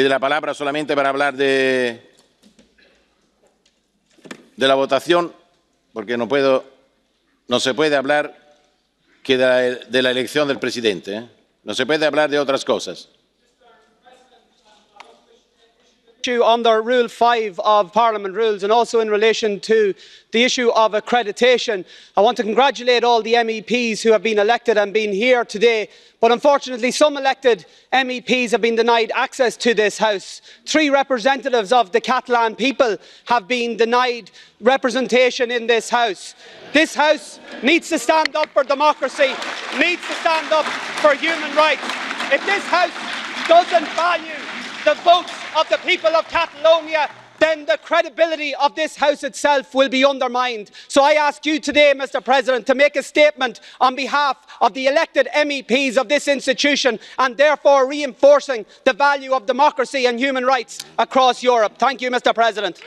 Tiene la palabra solamente para hablar de la votación, porque no se puede hablar que de la elección del presidente, ¿eh? No se puede hablar de otras cosas. Issue under Rule 5 of Parliament rules, and also in relation to the issue of accreditation. I want to congratulate all the MEPs who have been elected and been here today, but unfortunately some elected MEPs have been denied access to this House. 3 representatives of the Catalan people have been denied representation in this House. This House needs to stand up for democracy, needs to stand up for human rights. If this House doesn't value the votes of the people of Catalonia, then the credibility of this House itself will be undermined. So I ask you today, Mr. President, to make a statement on behalf of the elected MEPs of this institution and therefore reinforcing the value of democracy and human rights across Europe. Thank you, Mr. President.